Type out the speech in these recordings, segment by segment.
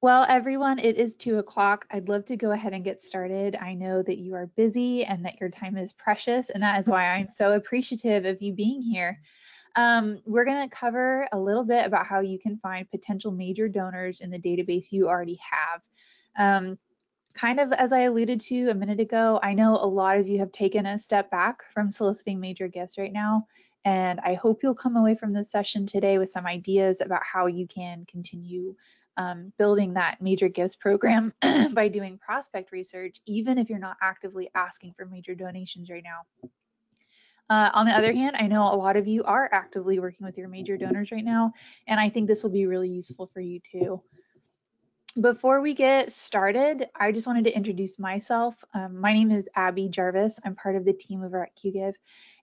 Well, everyone, it is 2 o'clock. I'd love to go ahead and get started. I know that you are busy and that your time is precious, and that is why I'm so appreciative of you being here. We're going to cover a little bit about how you can find potential major donors in the database you already have. Kind of as I alluded to a minute ago, I know a lot of you have taken a step back from soliciting major gifts right now, and I hope you'll come away from this session today with some ideas about how you can continue building that major gifts program by doing prospect research, even if you're not actively asking for major donations right now. On the other hand, I know a lot of you are actively working with your major donors right now, and I think this will be really useful for you too. Before we get started, I just wanted to introduce myself. My name is Abby Jarvis. I'm part of the team over at Qgiv.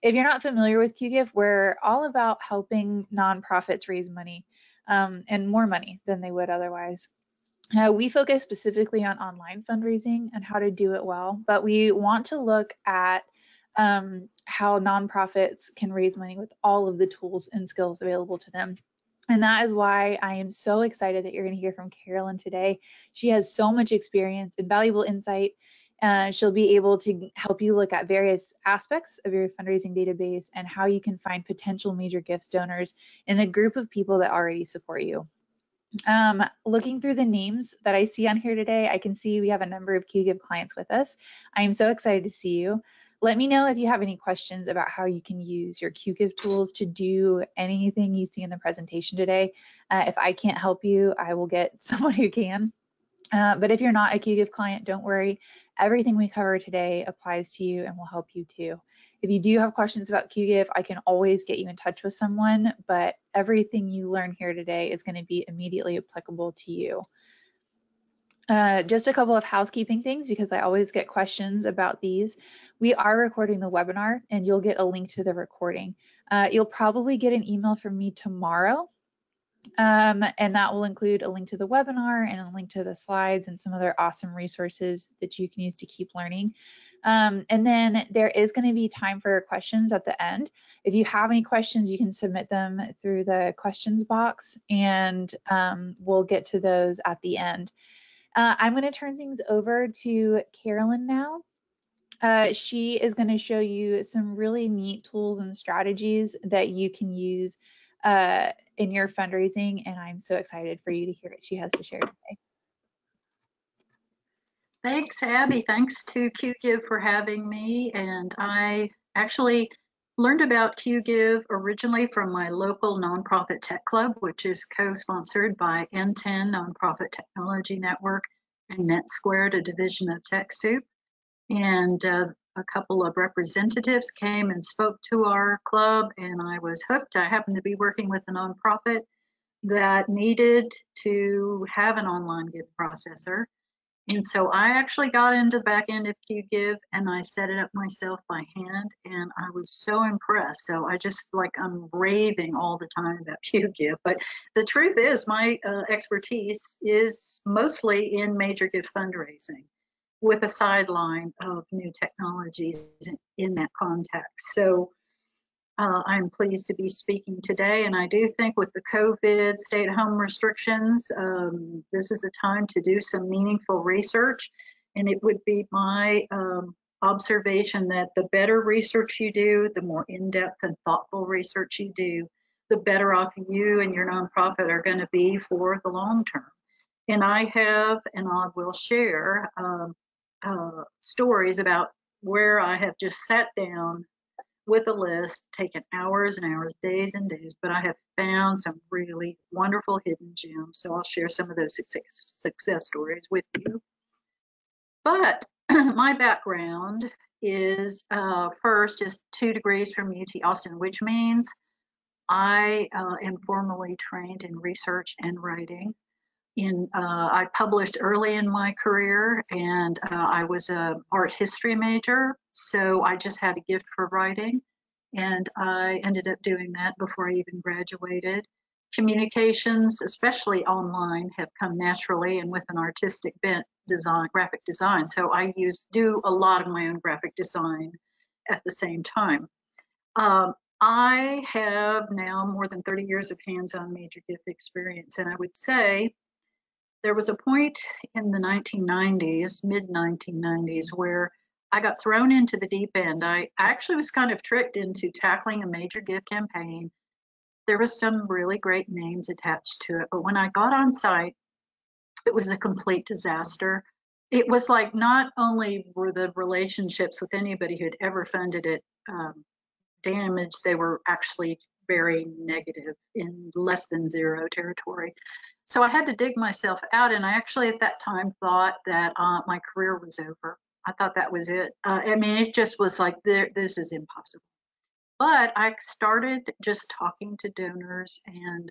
If you're not familiar with Qgiv, we're all about helping nonprofits raise money and more money than they would otherwise. We focus specifically on online fundraising and how to do it well, but we want to look at how nonprofits can raise money with all of the tools and skills available to them. And that is why I am so excited that you're going to hear from Carolyn today. She has so much experience and valuable insight. She'll be able to help you look at various aspects of your fundraising database and how you can find potential major gifts donors in the group of people that already support you. Looking through the names that I see on here today, I can see we have a number of Qgiv clients with us. I am so excited to see you. Let me know if you have any questions about how you can use your Qgiv tools to do anything you see in the presentation today. If I can't help you, I will get someone who can. But if you're not a Qgiv client, don't worry. Everything we cover today applies to you and will help you too. If you do have questions about Qgiv, I can always get you in touch with someone, but everything you learn here today is going to be immediately applicable to you. Just a couple of housekeeping things, because I always get questions about these. We are recording the webinar, and you'll get a link to the recording. You'll probably get an email from me tomorrow, and that will include a link to the webinar and a link to the slides and some other awesome resources that you can use to keep learning. And then there is going to be time for questions at the end. If you have any questions, you can submit them through the questions box, and we'll get to those at the end. I'm going to turn things over to Carolyn now. She is going to show you some really neat tools and strategies that you can use in your fundraising, and I'm so excited for you to hear what she has to share today. Thanks, Abby. Thanks to Qgiv for having me, and I actually learned about Qgiv originally from my local nonprofit tech club, which is co-sponsored by N10, Nonprofit Technology Network, and NetSquared, a division of TechSoup. And a couple of representatives came and spoke to our club, and I was hooked. I happened to be working with a nonprofit that needed to have an online gift processor. And so I actually got into the back end of Qgiv, and I set it up myself by hand, and I was so impressed. So I just, like, I'm raving all the time about Qgiv. But the truth is, my expertise is mostly in major gift fundraising, with a sideline of new technologies in that context. So I'm pleased to be speaking today, and I do think with the COVID stay-at-home restrictions, this is a time to do some meaningful research, and it would be my observation that the better research you do, the more in-depth and thoughtful research you do, the better off you and your nonprofit are going to be for the long term. And I have, and I will share, stories about where I have just sat down with a list, taken hours and hours, days and days, but I have found some really wonderful hidden gems. So I'll share some of those success stories with you. But my background is first just 2 degrees from UT Austin, which means I am formally trained in research and writing. I published early in my career, and I was an art history major, so I just had a gift for writing, and I ended up doing that before I even graduated. Communications, especially online, have come naturally and with an artistic bent, design, graphic design, so I do a lot of my own graphic design at the same time. I have now more than 30 years of hands-on major gift experience, and I would say There was a point in the 1990s, mid-1990s, where I got thrown into the deep end. I actually was kind of tricked into tackling a major give campaign. There was some really great names attached to it, but when I got on site, it was a complete disaster. It was like, not only were the relationships with anybody who had ever funded it damaged, they were actually very negative, in less than zero territory. So I had to dig myself out, and I actually at that time thought that my career was over. I thought that was it. I mean, it just was like, this is impossible. But I started just talking to donors and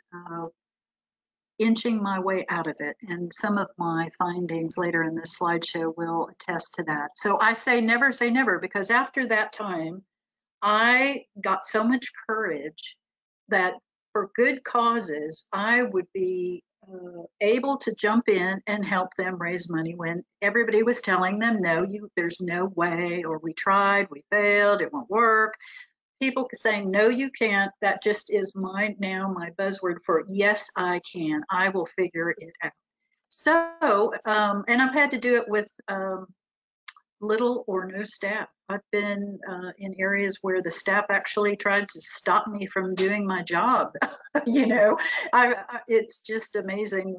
inching my way out of it. And some of my findings later in this slideshow will attest to that. So I say never, because after that time, I got so much courage that for good causes, I would be able to jump in and help them raise money when everybody was telling them, no, there's no way, or we tried, we failed, it won't work. People saying, no, you can't. That just is my buzzword for, yes, I can. I will figure it out. So, and I've had to do it with little or no staff. I've been in areas where the staff actually tried to stop me from doing my job. You know, it's just amazing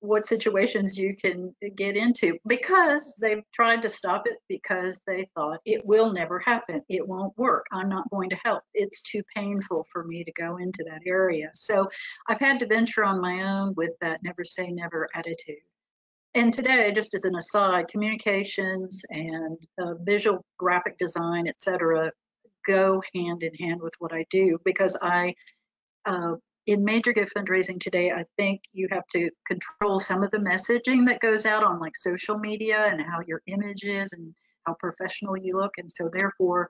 what situations you can get into, because they've tried to stop it because they thought it will never happen, it won't work, I'm not going to help, it's too painful for me to go into that area. So I've had to venture on my own with that never say never attitude. And today, just as an aside, communications and visual graphic design, etc., go hand in hand with what I do, because I in major gift fundraising today, I think you have to control some of the messaging that goes out on like social media and how your image is and how professional you look. And so therefore,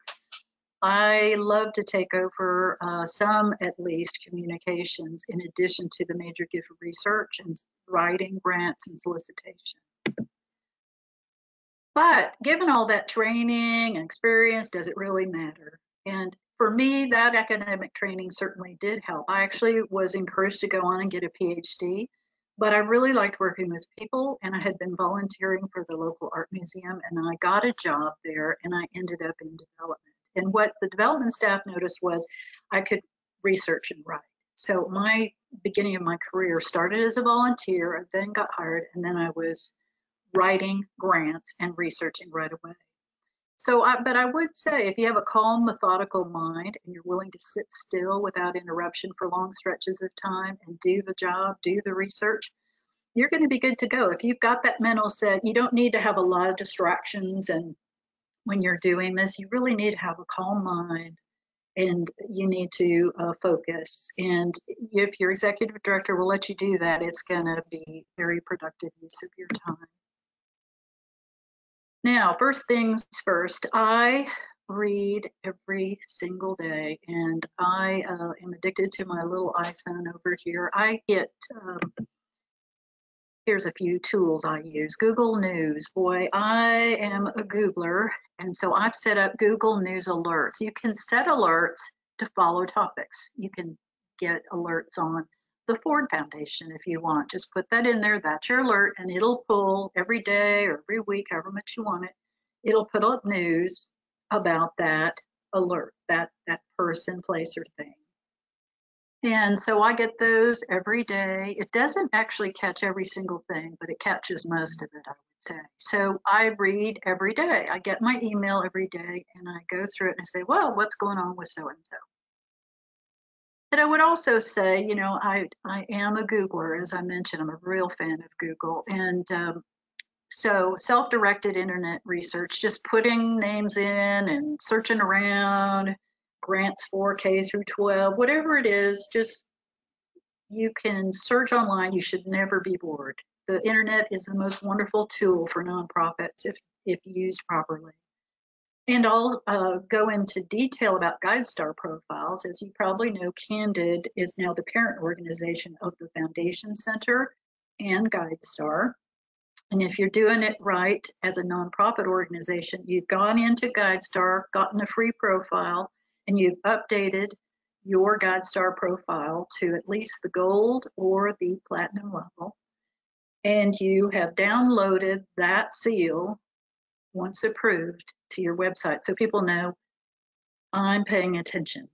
I love to take over some, at least, communications in addition to the major gift research and writing grants and solicitation. But given all that training and experience, does it really matter? And for me, that academic training certainly did help. I actually was encouraged to go on and get a PhD, but I really liked working with people, and I had been volunteering for the local art museum, and I got a job there, and I ended up in development. And what the development staff noticed was I could research and write. So my beginning of my career started as a volunteer, I then got hired, and then I was writing grants and researching right away. So, but I would say if you have a calm, methodical mind and you're willing to sit still without interruption for long stretches of time and do the job, do the research, you're going to be good to go. If you've got that mental set, you don't need to have a lot of distractions. And when you're doing this, you really need to have a calm mind, and you need to focus. And if your executive director will let you do that, it's going to be very productive use of your time. Now, first things first, I read every single day, and I am addicted to my little iPhone over here. I get, here's a few tools I use. Google News, boy, I am a Googler, and so I've set up Google News alerts. You can set alerts to follow topics. You can get alerts on the Ford Foundation if you want. Just put that in there, that's your alert, and it'll pull every day or every week, however much you want it, it'll put up news about that alert, that person, place, or thing. And so I get those every day. It doesn't actually catch every single thing, but it catches most of it, I would say. So I read every day. I get my email every day, and I go through it and I say, well, what's going on with so-and-so? And I would also say, you know, I am a Googler, as I mentioned. I'm a real fan of Google. And so self-directed internet research, just putting names in and searching around, grants for K through 12, whatever it is, just you can search online. You should never be bored. The internet is the most wonderful tool for nonprofits if used properly. And I'll go into detail about GuideStar profiles. As you probably know, Candid is now the parent organization of the Foundation Center and GuideStar. And if you're doing it right as a nonprofit organization, you've gone into GuideStar, gotten a free profile, and you've updated your GuideStar profile to at least the gold or the platinum level. and you have downloaded that seal, once approved, to your website so people know I'm paying attention.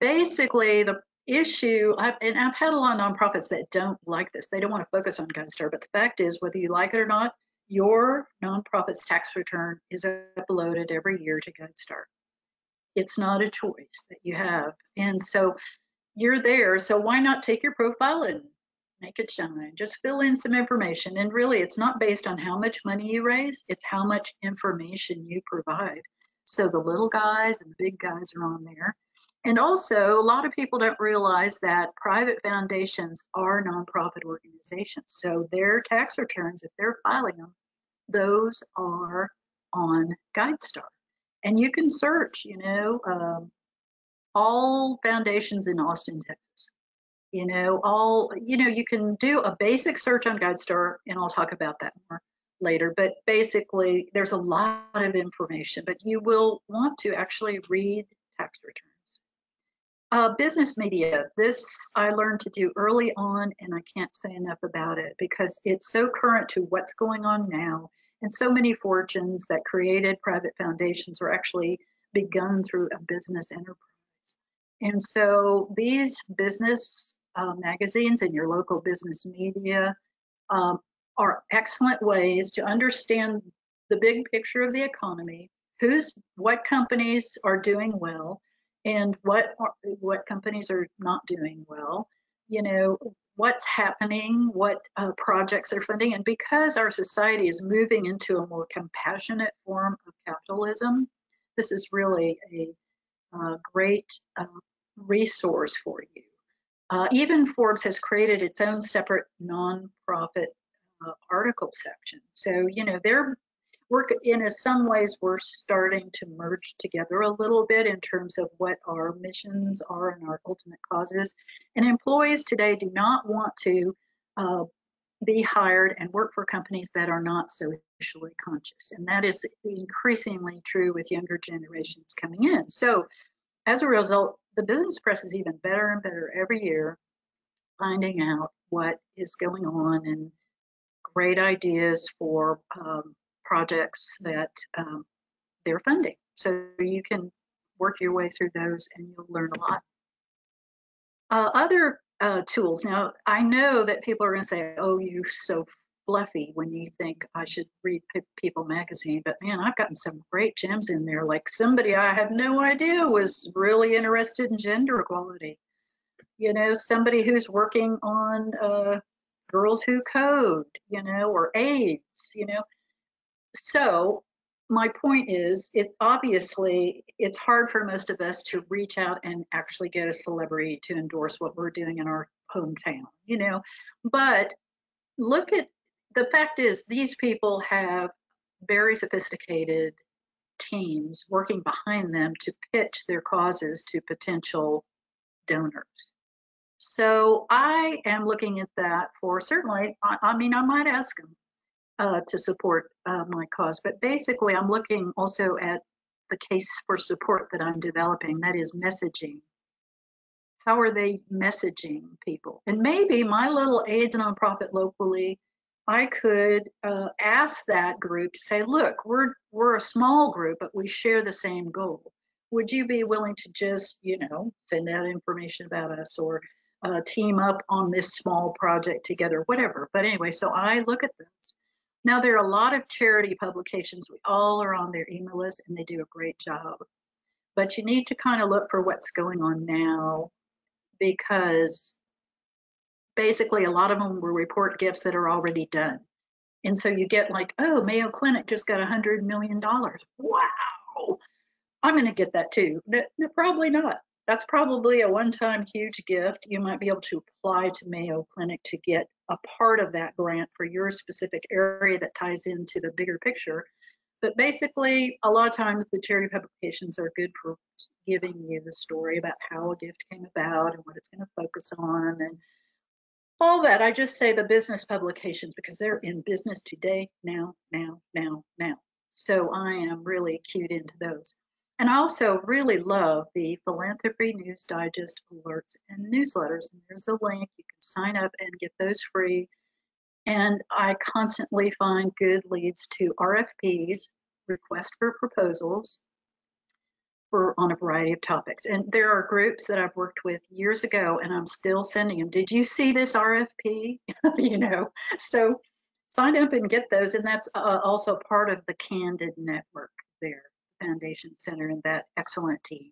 Basically, the issue, I've had a lot of nonprofits that don't like this. They don't want to focus on GuideStar, but the fact is, whether you like it or not, your nonprofit's tax return is uploaded every year to GuideStar. It's not a choice that you have. And so you're there, so why not take your profile and make it shine? Just fill in some information. And really, it's not based on how much money you raise, it's how much information you provide. So the little guys and the big guys are on there. And also, a lot of people don't realize that private foundations are nonprofit organizations. So their tax returns, if they're filing them, those are on GuideStar. And you can search, you know, all foundations in Austin, Texas. You know, you can do a basic search on GuideStar, and I'll talk about that more later. But basically, there's a lot of information, but you will want to actually read tax returns. Business media, this I learned to do early on, and I can't say enough about it because it's so current to what's going on now. And so many fortunes that created private foundations were actually begun through a business enterprise. And so these business magazines and your local business media are excellent ways to understand the big picture of the economy, what companies are doing well, and what companies are not doing well, you know, what's happening, what projects are funding. And because our society is moving into a more compassionate form of capitalism, this is really a great resource for you. Even Forbes has created its own separate nonprofit article section. So, you know, in some ways, we're starting to merge together a little bit in terms of what our missions are and our ultimate causes. And employees today do not want to be hired and work for companies that are not socially conscious. And that is increasingly true with younger generations coming in. So as a result, the business press is even better and better every year, finding out what is going on and great ideas for projects that they're funding. So you can work your way through those and you'll learn a lot. Other tools. Now, I know that people are going to say, oh, you're so fluffy when you think I should read People magazine, but man, I've gotten some great gems in there. Like somebody I had no idea was really interested in gender equality. You know, somebody who's working on Girls Who Code, you know, or AIDS, you know. So my point is, it's hard for most of us to reach out and actually get a celebrity to endorse what we're doing in our hometown, you know, but look at the fact is these people have very sophisticated teams working behind them to pitch their causes to potential donors. So I am looking at that for certainly, I might ask them to support my cause. But basically, I'm looking also at the case for support that I'm developing, that is messaging. How are they messaging people? And maybe my little AIDS nonprofit locally, I could ask that group to say, look, we're a small group, but we share the same goal. Would you be willing to just, you know, send out information about us or team up on this small project together, whatever. But anyway, so I look at those. Now, there are a lot of charity publications. We all are on their email list, and they do a great job. But you need to kind of look for what's going on now, because basically a lot of them will report gifts that are already done. And so you get like, oh, Mayo Clinic just got $100 million. Wow, I'm going to get that too. No, probably not. That's probably a one-time huge gift. You might be able to apply to Mayo Clinic to get a part of that grant for your specific area that ties into the bigger picture. But basically, a lot of times the charity publications are good for giving you the story about how a gift came about and what it's going to focus on and all that. I just say the business publications because they're in business today, now. So I am really cued into those. And I also really love the Philanthropy News Digest alerts and newsletters. And there's a link. You can sign up and get those free. And I constantly find good leads to RFPs, requests for proposals, for on a variety of topics. And there are groups that I've worked with years ago, and I'm still sending them, did you see this RFP? You know, so sign up and get those. And that's also part of the Candid network there, Foundation Center, and that excellent team.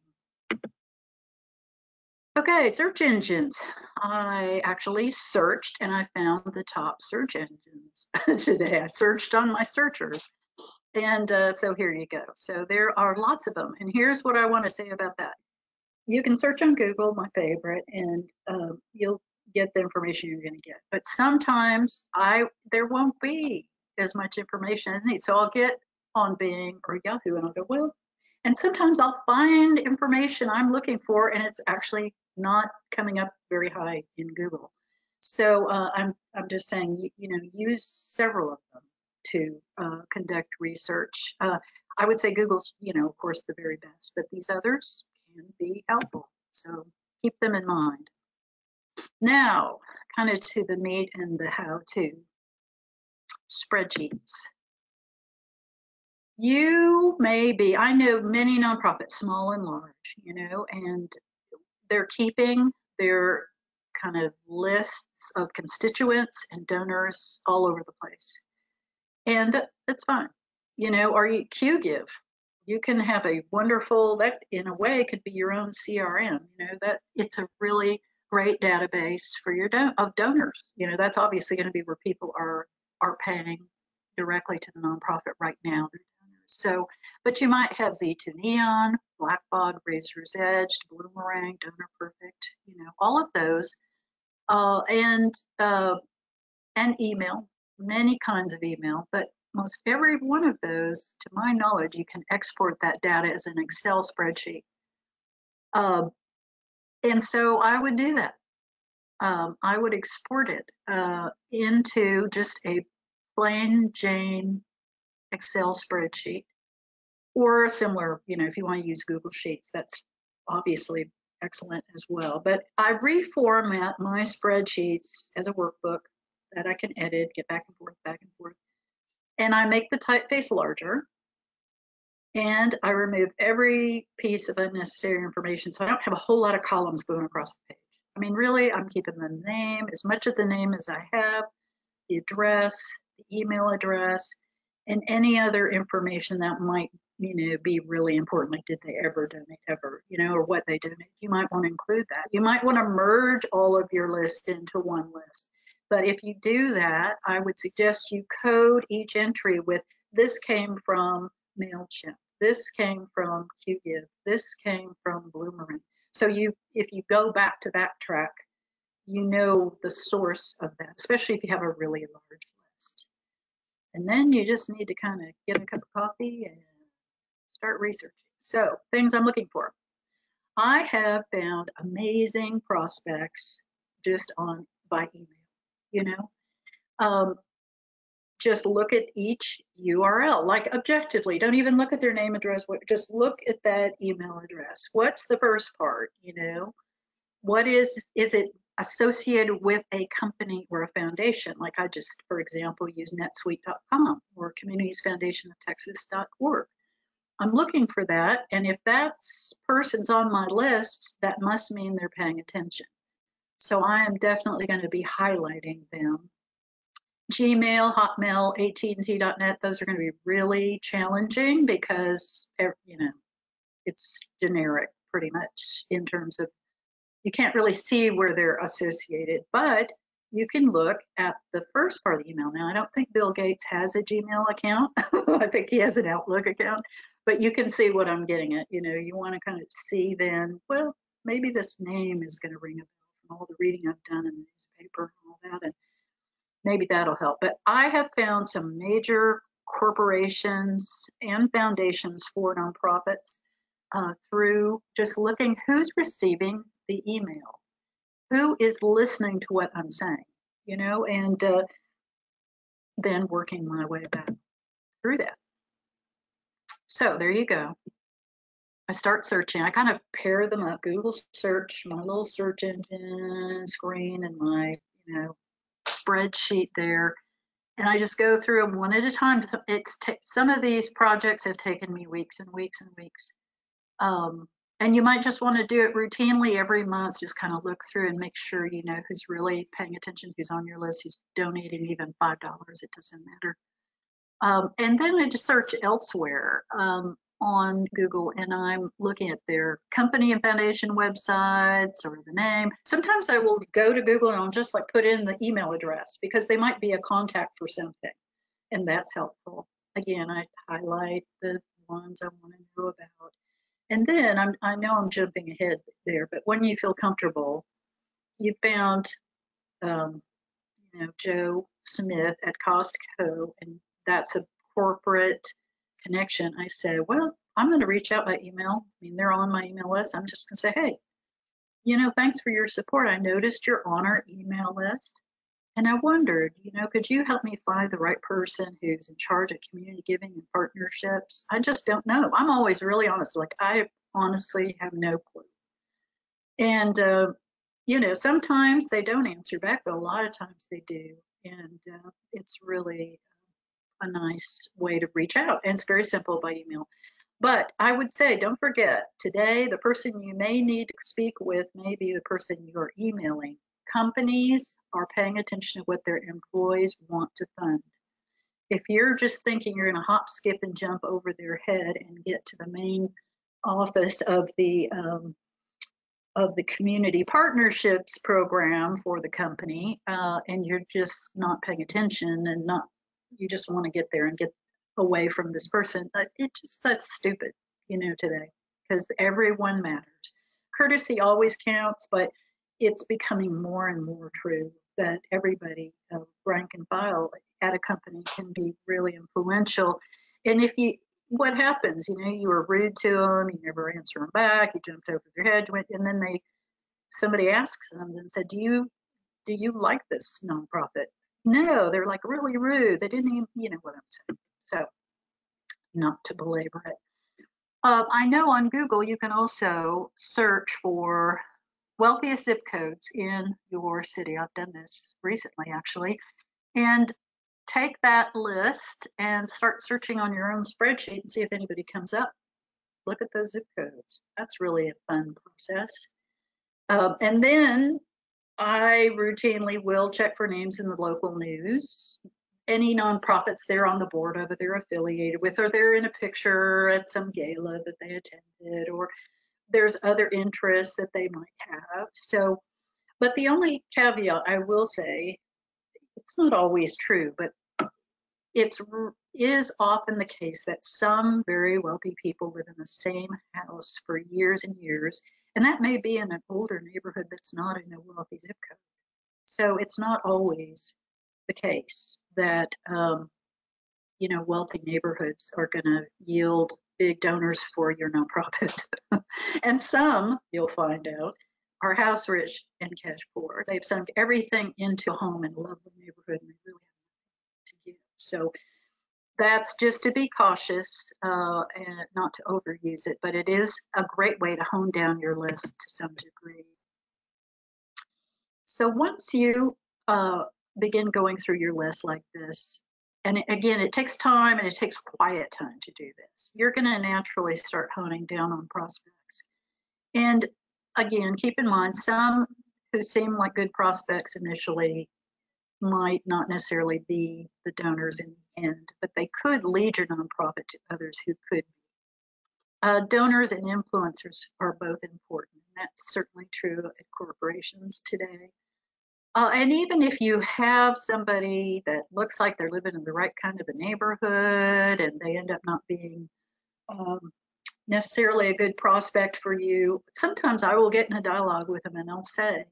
Okay, search engines. I actually searched and I found the top search engines today. I searched on my searchers. And so here you go. So there are lots of them. And here's what I want to say about that. You can search on Google, my favorite, and you'll get the information you're going to get. But sometimes there won't be as much information as I need. So I'll get on Bing or Yahoo and I'll go, well, and sometimes I'll find information I'm looking for and it's actually not coming up very high in Google. So I'm just saying, you know, use several of them to conduct research. I would say Google's, you know, of course, the very best, but these others can be helpful. So keep them in mind. Now, kind of to the meat and the how-to. Spreadsheets. You may be, I know many nonprofits, small and large, you know, and they're keeping their kind of lists of constituents and donors all over the place. And that's fine, you know, or you Qgiv. You can have a wonderful, that in a way could be your own CRM, you know, that it's a really great database for your donors. You know, that's obviously going to be where people are paying directly to the nonprofit right now. So, but you might have Z2 Neon, Black Bog, Razor's Edge, Bloomerang, Donor Perfect, you know, all of those, and email, many kinds of email, but most every one of those, to my knowledge, you can export that data as an Excel spreadsheet. And so I would do that. I would export it into just a plain Jane Excel spreadsheet or similar, you know, if you want to use Google Sheets, that's obviously excellent as well. But I reformat my spreadsheets as a workbook that I can edit, get back and forth, and I make the typeface larger and I remove every piece of unnecessary information so I don't have a whole lot of columns going across the page. I mean, really, I'm keeping the name, as much of the name as I have, the address, the email address, and any other information that might, you know, be really important, like did they ever donate ever, you know, or what they donate. You might want to include that. You might want to merge all of your list into one list. But if you do that, I would suggest you code each entry with, this came from MailChimp, this came from Qgiv, this came from Bloomerang. So you, if you go back to backtrack, you know the source of that, especially if you have a really large list. And then you just need to kind of get a cup of coffee and start researching. So, things I'm looking for. I have found amazing prospects just on by email, you know. Just look at each URL, like objectively. Don't even look at their name, address, just look at that email address. What's the first part, you know? What is it associated with a company or a foundation? Like I just, for example, use netsuite.com or Communities Foundation of Texas.org. I'm looking for that, and if that person's on my list, that must mean they're paying attention. So I am definitely going to be highlighting them. Gmail, Hotmail, AT&T.net, those are going to be really challenging because, you know, it's generic pretty much in terms of you can't really see where they're associated, but you can look at the first part of the email. Now, I don't think Bill Gates has a Gmail account. I think he has an Outlook account, but you can see what I'm getting at. You know, you want to kind of see then, well, maybe this name is going to ring a bell from all the reading I've done in the newspaper and all that, and maybe that'll help. But I have found some major corporations and foundations for nonprofits through just looking who's receiving the email, who is listening to what I'm saying, you know, and then working my way back through that. So there you go. I start searching. I kind of pair them up. Google search, my little search engine screen and my, you know, spreadsheet there. And I just go through them one at a time. Some of these projects have taken me weeks and weeks and weeks. And you might just want to do it routinely every month, just kind of look through and make sure you know who's really paying attention, who's on your list, who's donating even $5, it doesn't matter. And then I just search elsewhere on Google, and I'm looking at their company and foundation websites or the name. Sometimes I will go to Google and I'll just like put in the email address because they might be a contact for something, and that's helpful. Again, I highlight the ones I want to know about. And then I know I'm jumping ahead there, but when you feel comfortable, you found you know, Joe Smith at Costco, and that's a corporate connection. I said, well, I'm going to reach out by email. I mean, they're on my email list. I'm just going to say, hey, you know, thanks for your support. I noticed you're on our email list, and I wondered, you know, could you help me find the right person who's in charge of community giving and partnerships? I just don't know. I'm always really honest. Like, I honestly have no clue. And, you know, sometimes they don't answer back, but a lot of times they do. And it's really a nice way to reach out. And it's very simple by email. But I would say, don't forget, today, the person you may need to speak with may be the person you're emailing. Companies are paying attention to what their employees want to fund. If you're just thinking you're going to hop, skip, and jump over their head and get to the main office of the community partnerships program for the company, and you're just not paying attention and not, you just want to get there and get away from this person, it just, that's stupid, you know, today, because everyone matters. Courtesy always counts, but it's becoming more and more true that everybody, rank and file at a company, can be really influential. And if you, what happens, you know, you were rude to them, you never answer them back, you jumped over their head, and then somebody asks them and said, do you like this nonprofit? No, they're like really rude. They didn't even, you know what I'm saying. So, not to belabor it. I know on Google, you can also search for wealthiest zip codes in your city. I've done this recently, actually. And take that list and start searching on your own spreadsheet and see if anybody comes up. Look at those zip codes. That's really a fun process. And then I routinely will check for names in the local news. Any nonprofits they're on the board of, or they're affiliated with, or they're in a picture at some gala that they attended, or there's other interests that they might have. So, but the only caveat I will say, it's not always true, but it is often the case that some very wealthy people live in the same house for years and years, and that may be in an older neighborhood that's not in a wealthy zip code. So it's not always the case that you know, wealthy neighborhoods are going to yield big donors for your nonprofit. And some, you'll find out, are house rich and cash poor. They've sunk everything into a home in a lovely neighborhood, and they really have nothing to give. So that's just to be cautious and not to overuse it, but it is a great way to hone down your list to some degree. So once you begin going through your list like this, and again, it takes time and it takes quiet time to do this, you're going to naturally start honing down on prospects. And again, keep in mind, some who seem like good prospects initially might not necessarily be the donors in the end, but they could lead your nonprofit to others who could be. Donors and influencers are both important. That's certainly true at corporations today. And even if you have somebody that looks like they're living in the right kind of a neighborhood and they end up not being necessarily a good prospect for you, sometimes I will get in a dialogue with them and I'll say,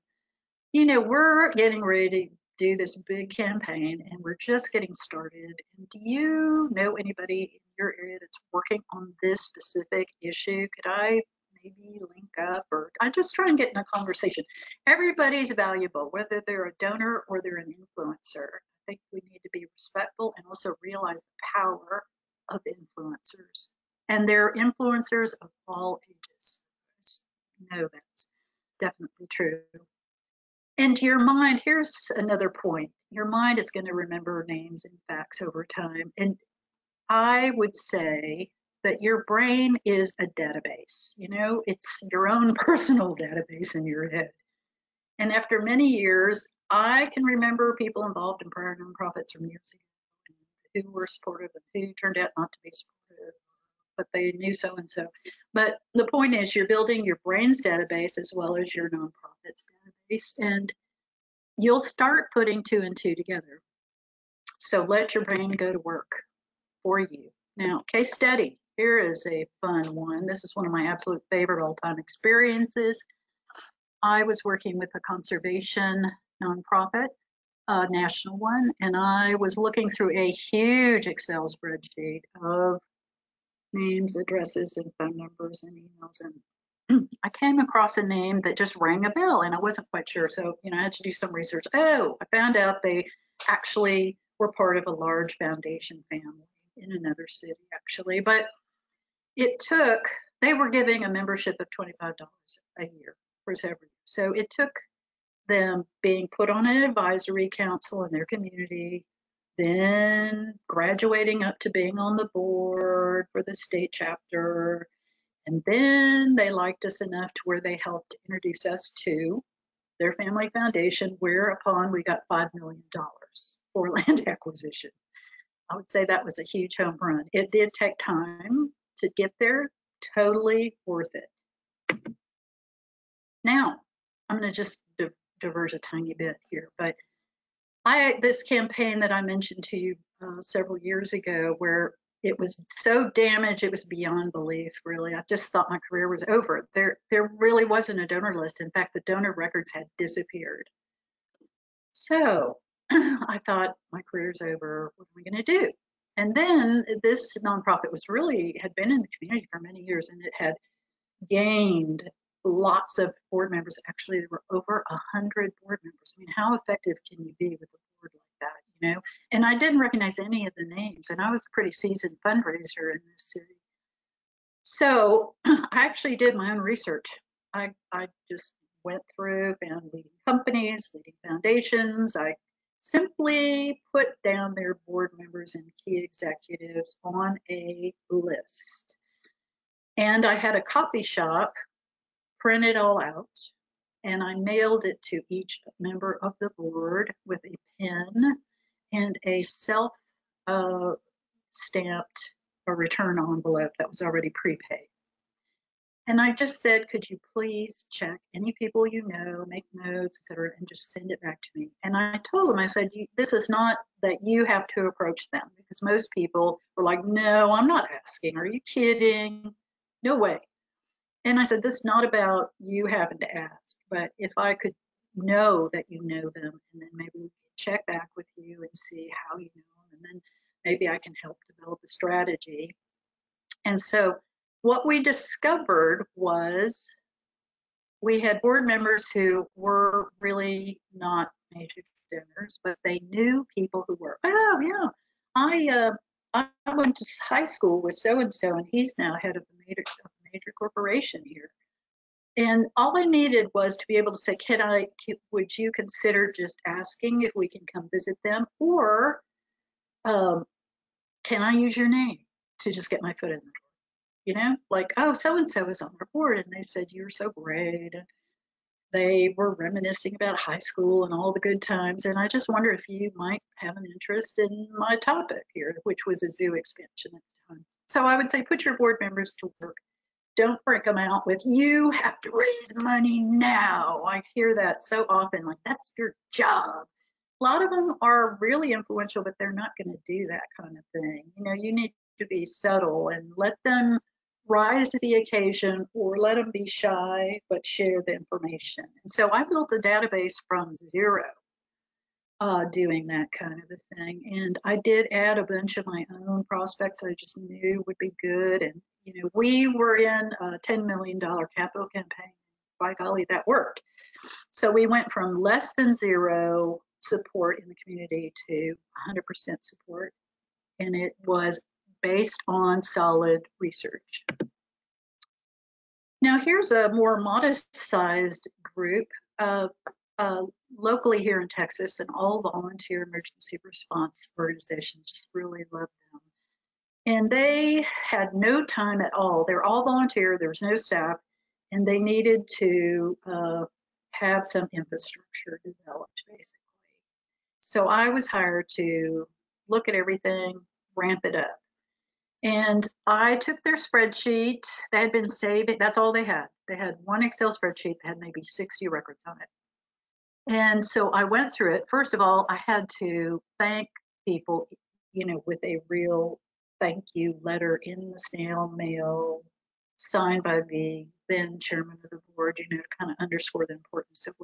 you know, we're getting ready to do this big campaign and we're just getting started. And do you know anybody in your area that's working on this specific issue? Could I maybe link up? Or I just try and get in a conversation. Everybody's valuable, whether they're a donor or they're an influencer. I think we need to be respectful and also realize the power of influencers. And they're influencers of all ages. No, that's definitely true. And to your mind, here's another point. your mind is going to remember names and facts over time. And I would say that your brain is a database. You know, it's your own personal database in your head. And after many years, I can remember people involved in prior nonprofits from years ago who were supportive and who turned out not to be supportive, but they knew so and so. But the point is, you're building your brain's database as well as your nonprofit's database, and you'll start putting two and two together. So let your brain go to work for you. Now, case study. Here is a fun one. This is one of my absolute favorite all-time experiences. I was working with a conservation nonprofit, a national one, and I was looking through a huge Excel spreadsheet of names, addresses, and phone numbers and emails, and I came across a name that just rang a bell, and I wasn't quite sure, so I had to do some research. Oh, I found out they actually were part of a large foundation family in another city, actually, but it took, they were giving a membership of $25 a year for several years. So it took them being put on an advisory council in their community, then graduating up to being on the board for the state chapter, and then they liked us enough to where they helped introduce us to their family foundation, whereupon we got $5 million for land acquisition. I would say that was a huge home run. It did take time to get there, totally worth it. Now, I'm going to just diverge a tiny bit here, but this campaign that I mentioned to you several years ago, where it was so damaged, it was beyond belief, really. I just thought my career was over. There really wasn't a donor list. In fact, the donor records had disappeared. So I thought my career's over, what am I going to do? And then this nonprofit was really, had been in the community for many years, and it had gained lots of board members. Actually, there were over 100 board members. I mean, how effective can you be with a board like that, And I didn't recognize any of the names, and I was a pretty seasoned fundraiser in this city. So I actually did my own research. I just went through, found leading companies, leading foundations. I simply put down their board members and key executives on a list. And I had a copy shop print it all out, and I mailed it to each member of the board with a pen and a self-stamped return envelope that was already prepaid. And I just said, could you please check any people you know, make notes, et cetera, and just send it back to me. And I told them, I said, this is not that you have to approach them, because most people were like, no, I'm not asking. Are you kidding? No way. And I said, this is not about you having to ask, but if I could know that you know them, and then maybe we can check back with you and see how you know them, and then maybe I can help develop a strategy. And so what we discovered was we had board members who were really not major donors, but they knew people who were. Oh yeah, I went to high school with so-and-so, and he's now head of the major corporation here. And all I needed was to be able to say, would you consider just asking if we can come visit them, or can I use your name to just get my foot in the door? Like, oh, so-and-so is on our board, and they said, you're so great. And they were reminiscing about high school and all the good times, and I just wonder if you might have an interest in my topic here, which was a zoo expansion at the time. So I would say put your board members to work. Don't freak them out with, you have to raise money now. I hear that so often, like, that's your job. A lot of them are really influential, but they're not going to do that kind of thing. You need to be subtle and let them rise to the occasion, or let them be shy but share the information. And so I built a database from zero doing that kind of a thing, and I did add a bunch of my own prospects that I just knew would be good. And we were in a $10 million capital campaign. By golly, that worked. So we went from less than zero support in the community to 100% support, and it was based on solid research. Now here's a more modest sized group of locally here in Texas, and all volunteer emergency response organizations, just really love them. And they had no time at all. They're all volunteer, there was no staff, and they needed to have some infrastructure developed, basically. So I was hired to look at everything, ramp it up. And I took their spreadsheet. They had been saving, that's all they had. They had one Excel spreadsheet that had maybe 60 records on it. And so I went through it. First of all, I had to thank people, you know, with a real thank you letter in the snail mail, signed by the then chairman of the board, you know, to kind of underscore the importance of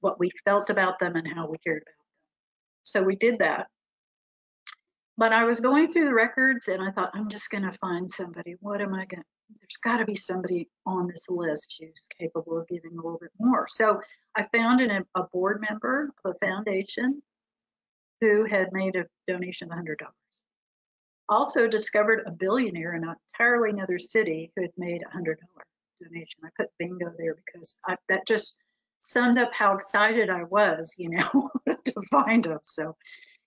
what we felt about them and how we cared about them. So we did that. But I was going through the records and I thought, I'm just going to find somebody. What am I going to, there's got to be somebody on this list who's capable of giving a little bit more. So I found a board member of a foundation who had made a donation of $100. Also discovered a billionaire in an entirely another city who had made a $100 donation. I put bingo there because that just sums up how excited I was, you know, to find them. So,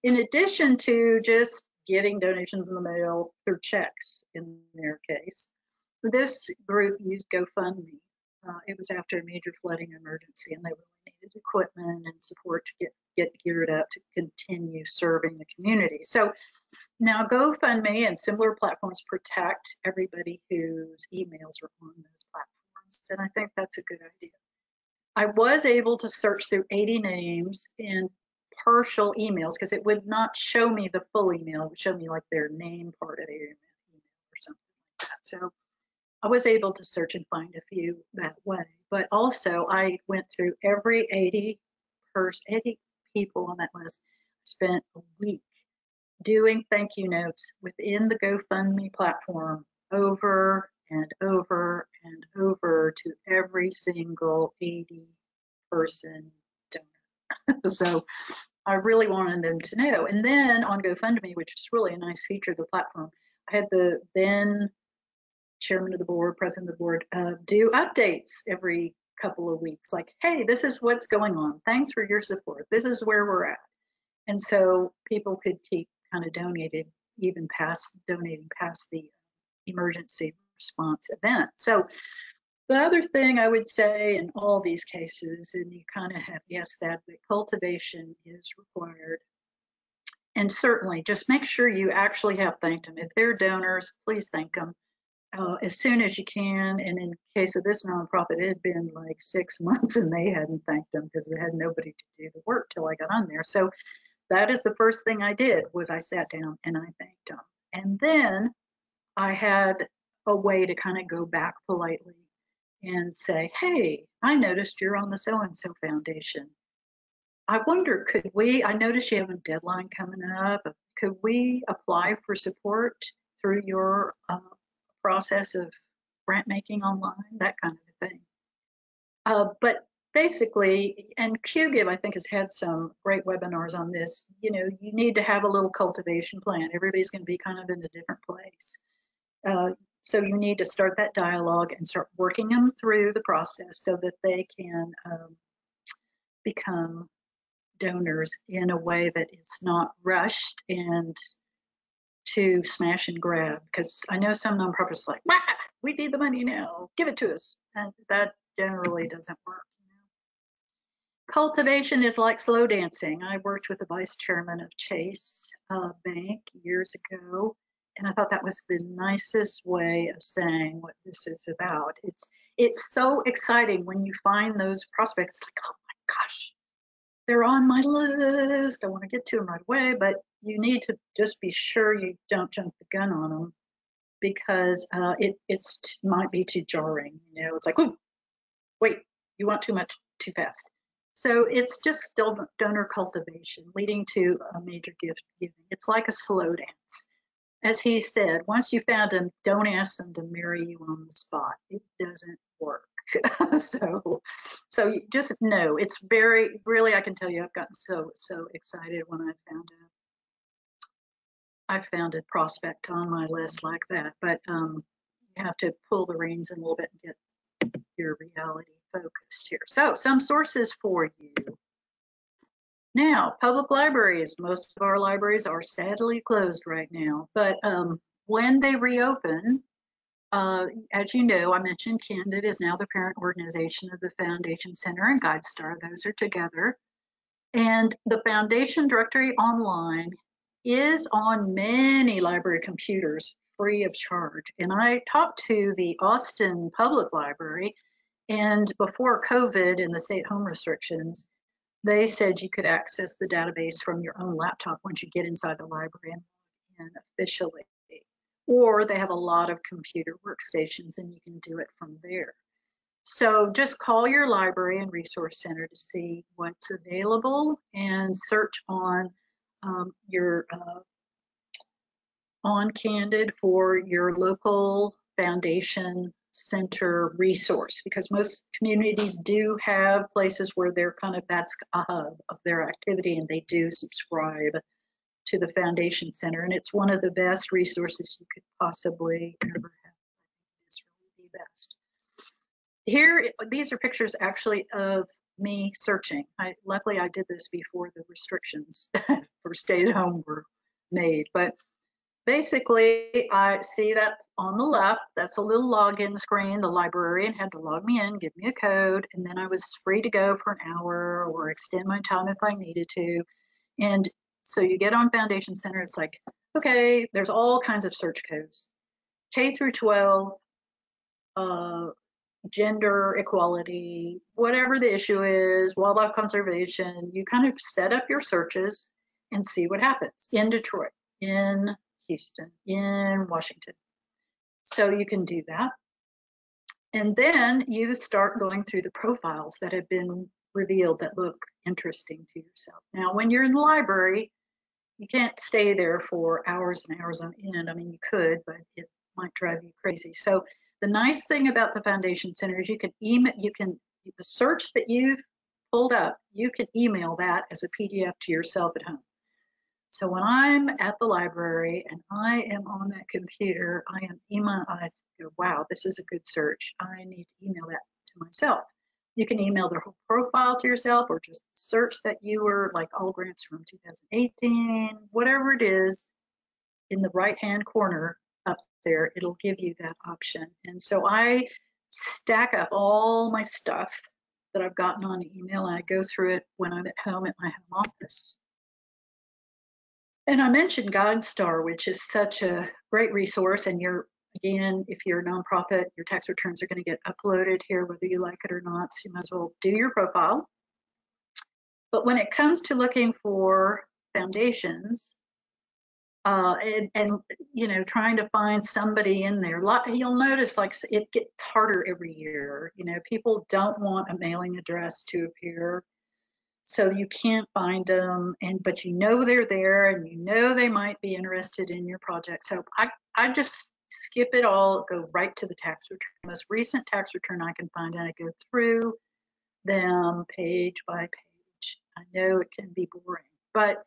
in addition to just getting donations in the mail through checks, in their case, this group used GoFundMe. It was after a major flooding emergency, and they really needed equipment and support to get geared up to continue serving the community. So now GoFundMe and similar platforms protect everybody whose emails are on those platforms, and I think that's a good idea. I was able to search through 80 names and partial emails, because it would not show me the full email, it would show me like their name part of their email or something like that. So I was able to search and find a few that way, but also I went through every 80 people on that list, spent a week doing thank you notes within the GoFundMe platform over and over and over to every single 80 person donor. So I really wanted them to know. And then on GoFundMe, which is really a nice feature of the platform, I had the then chairman of the board, president of the board, do updates every couple of weeks, like, hey, this is what's going on. Thanks for your support. This is where we're at. And so people could keep kind of donating, even past donating past the emergency response event. So the other thing I would say in all these cases, and you kind of have guessed that, but cultivation is required. And certainly just make sure you actually have thanked them. If they're donors, please thank them as soon as you can. And in case of this nonprofit, it had been like 6 months and they hadn't thanked them because they had nobody to do the work till I got on there. So that is the first thing I did, was I sat down and I thanked them. And then I had a way to kind of go back politely and say, hey, I noticed you're on the so-and-so foundation. I wonder, could we, I noticed you have a deadline coming up. Could we apply for support through your process of grant making online? That kind of a thing. But basically, and Qgiv, I think, has had some great webinars on this. You know, you need to have a little cultivation plan. Everybody's going to be kind of in a different place. So you need to start that dialogue and start working them through the process so that they can become donors in a way that it's not rushed and to smash and grab. Because I know some nonprofits are like, ah, we need the money now, give it to us. And that generally doesn't work. Cultivation is like slow dancing. I worked with the vice chairman of Chase Bank years ago, and I thought that was the nicest way of saying what this is about. It's so exciting when you find those prospects, like, oh my gosh, they're on my list. I want to get to them right away, but you need to just be sure you don't jump the gun on them, because it might be too jarring. You know, it's like, oh, wait, you want too much too fast. So it's just still donor cultivation leading to a major gift giving. It's like a slow dance. As he said, once you found them, don't ask them to marry you on the spot. It doesn't work. so you just know, it's very, really, I can tell you, I've gotten so excited when I found a prospect on my list like that. But you have to pull the reins in a little bit and get your reality focused here. So some sources for you Now, public libraries, most of our libraries are sadly closed right now, but when they reopen, as you know, I mentioned Candid is now the parent organization of the Foundation Center and GuideStar. Those are together. And the Foundation Directory Online is on many library computers free of charge. And I talked to the Austin Public Library, and before COVID and the stay-at-home restrictions, they said you could access the database from your own laptop once you get inside the library and officially. Or they have a lot of computer workstations and you can do it from there. So just call your library and resource center to see what's available and search on Candid for your local Foundation Center resource, because most communities do have places where they're kind of, that's a hub of their activity, and they do subscribe to the Foundation Center, and it's one of the best resources you could possibly ever have. It's really the best. Here, these are pictures actually of me searching. Luckily, I did this before the restrictions for stay-at-home were made, but basically, I see that on the left, that's a little login screen. The librarian had to log me in, give me a code, and then I was free to go for an hour or extend my time if I needed to. And so you get on Foundation Center, it's like, okay, there's all kinds of search codes. K through 12, gender equality, whatever the issue is, wildlife conservation, you kind of set up your searches and see what happens in Detroit, in Houston, in Washington. So you can do that. And then you start going through the profiles that have been revealed that look interesting to yourself. Now, when you're in the library, you can't stay there for hours and hours on end. I mean, you could, but it might drive you crazy. So the nice thing about the Foundation Center is you can email, the search that you've pulled up, you can email that as a PDF to yourself at home. So when I'm at the library and I am on that computer, I go, wow, this is a good search. I need to email that to myself. You can email their whole profile to yourself, or just search that you were, like all grants from 2018, whatever it is, in the right-hand corner up there, it'll give you that option. And so I stack up all my stuff that I've gotten on email, and I go through it when I'm at home at my home office. And I mentioned GuideStar, which is such a great resource. And you're, again, if you're a nonprofit, your tax returns are going to get uploaded here, whether you like it or not. So you might as well do your profile. But when it comes to looking for foundations and you know, trying to find somebody in there, you'll notice like it gets harder every year. You know, people don't want a mailing address to appear. So you can't find them, but you know they're there, and you know they might be interested in your project. So I just skip it all, go right to the tax return, most recent tax return I can find, and I go through them page by page. I know it can be boring, but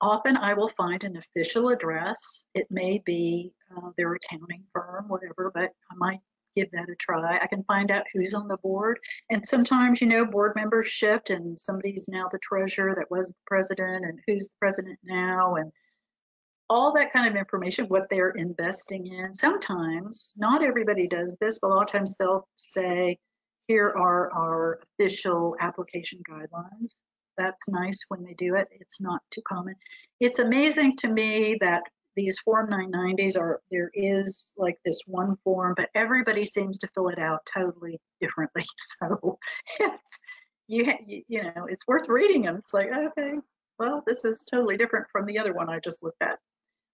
often I will find an official address. It may be their accounting firm, whatever, but I might give that a try. I can find out who's on the board. And sometimes, you know, board members shift and somebody's now the treasurer that was the president, and who's the president now, and all that kind of information, what they're investing in. Sometimes, not everybody does this, but a lot of times they'll say, here are our official application guidelines. That's nice when they do it. It's not too common. It's amazing to me that these Form 990s are, there is like this one form, but everybody seems to fill it out totally differently. So it's, you know, it's worth reading them. It's like, okay, well, this is totally different from the other one I just looked at.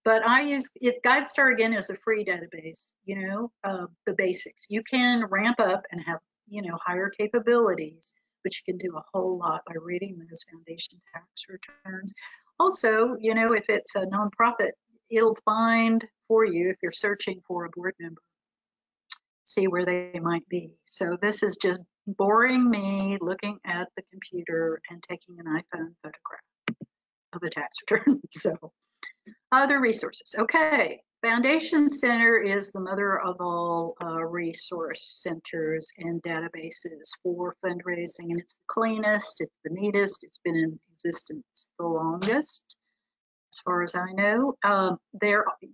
But I use it. GuideStar, again, is a free database, you know, the basics. You can ramp up and have, you know, higher capabilities, but you can do a whole lot by reading those foundation tax returns. Also, you know, if it's a nonprofit, it'll find for you if you're searching for a board member, see where they might be. So this is just boring me looking at the computer and taking an iPhone photograph of a tax return. So other resources. Okay, Foundation Center is the mother of all resource centers and databases for fundraising, and it's the cleanest, it's the neatest, it's been in existence the longest, as far as I know.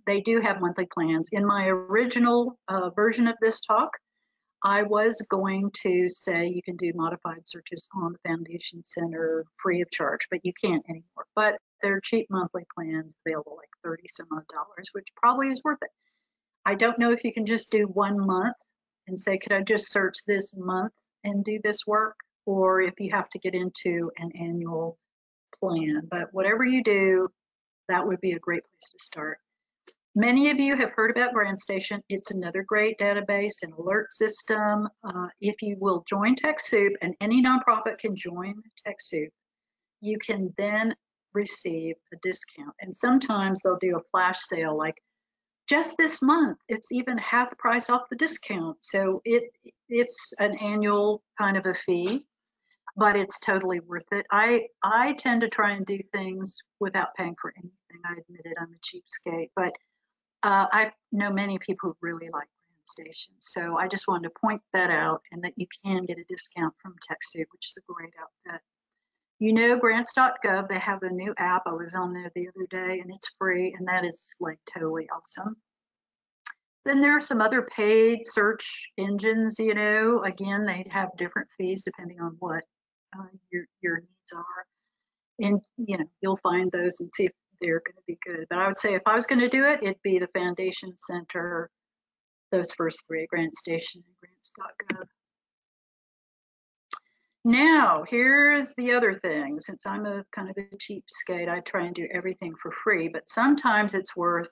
They do have monthly plans. In my original version of this talk, I was going to say you can do modified searches on the Foundation Center free of charge, but you can't anymore. But there are cheap monthly plans available, like $30 some odd, which probably is worth it. I don't know if you can just do 1 month and say, could I just search this month and do this work? Or if you have to get into an annual plan, but whatever you do, that would be a great place to start. Many of you have heard about GrantStation. It's another great database and alert system. If you will join TechSoup, and any nonprofit can join TechSoup, you can then receive a discount. And sometimes they'll do a flash sale, like just this month, it's even half price off the discount. So it's an annual kind of a fee, but it's totally worth it. I tend to try and do things without paying for anything. I admit it, I'm a cheapskate, but I know many people who really like GrantStation, so I just wanted to point that out, and that you can get a discount from TechSoup, which is a great outfit. You know, Grants.gov, they have a new app. I was on there the other day, and it's free, and that is like totally awesome. Then there are some other paid search engines, you know. Again, they have different fees depending on what your needs are. And, you know, you'll find those and see if they're going to be good. But I would say if I was going to do it, it'd be the Foundation Center, those first three, GrantStation and grants.gov. Now, here's the other thing. Since I'm a kind of a cheapskate, I try and do everything for free, but sometimes it's worth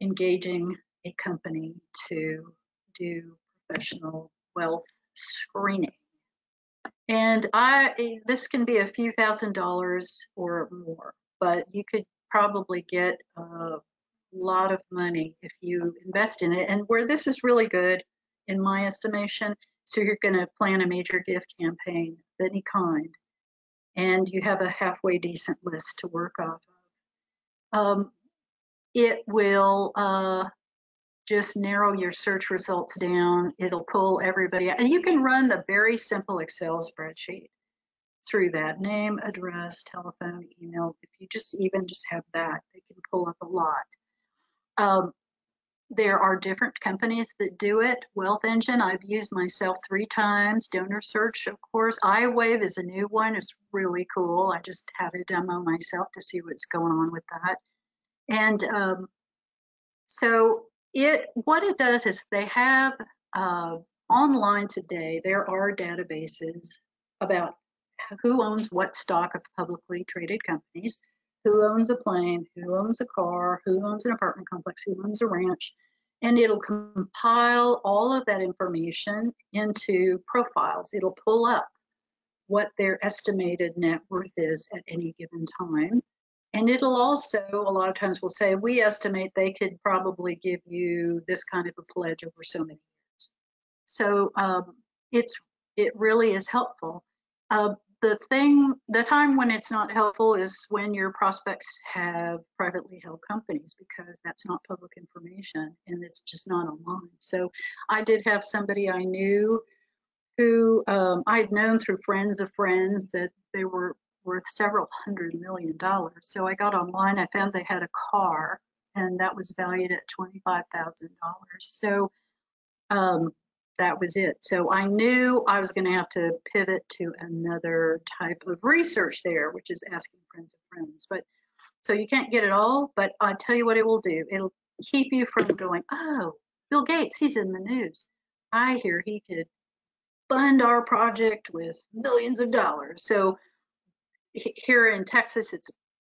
engaging a company to do professional wealth screening. And this can be a few $1,000s or more, but you could probably get a lot of money if you invest in it. And where this is really good, in my estimation, so you're going to plan a major gift campaign of any kind, and you have a halfway decent list to work off of. It will just narrow your search results down. It'll pull everybody out. And you can run the very simple Excel spreadsheet through that. Name, address, telephone, email. If you just even just have that, they can pull up a lot. There are different companies that do it. WealthEngine, I've used myself 3 times. DonorSearch, of course. iWave is a new one. It's really cool. I just had a demo myself to see what's going on with that. And what it does is they have online today, there are databases about who owns what stock of publicly traded companies, who owns a plane, who owns a car, who owns an apartment complex, who owns a ranch, and it'll compile all of that information into profiles. It'll pull up what their estimated net worth is at any given time. And it'll also, a lot of times will say, we estimate they could probably give you this kind of a pledge over so many years. So it really is helpful. The time when it's not helpful is when your prospects have privately held companies, because that's not public information and it's just not online. So I did have somebody I knew who I'd known through friends of friends that they were worth several $100 million. So I got online, I found they had a car, and that was valued at $25,000. So that was it. So I knew I was going to have to pivot to another type of research there, which is asking friends of friends. But so you can't get it all, but I'll tell you what it will do. It'll keep you from going, oh, Bill Gates, he's in the news. I hear he could fund our project with millions of dollars. So here in Texas,